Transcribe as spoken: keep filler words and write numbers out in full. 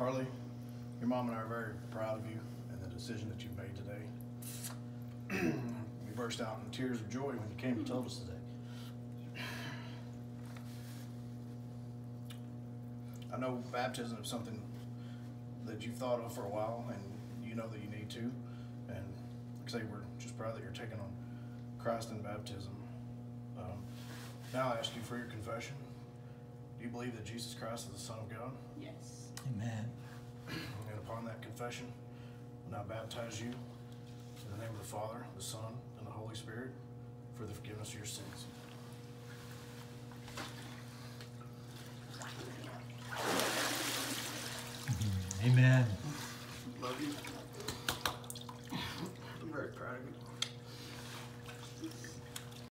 Karli, your mom and I are very proud of you and the decision that you made today. You burst out in tears of joy when you came and told us today. I know baptism is something that you've thought of for a while, and you know that you need to. And like I say, we're just proud that you're taking on Christ in baptism. Um, now I ask you for your confession. Do you believe that Jesus Christ is the Son of God? Yes. Amen. And upon that confession, I now baptize you in the name of the Father, the Son, and the Holy Spirit for the forgiveness of your sins. Amen.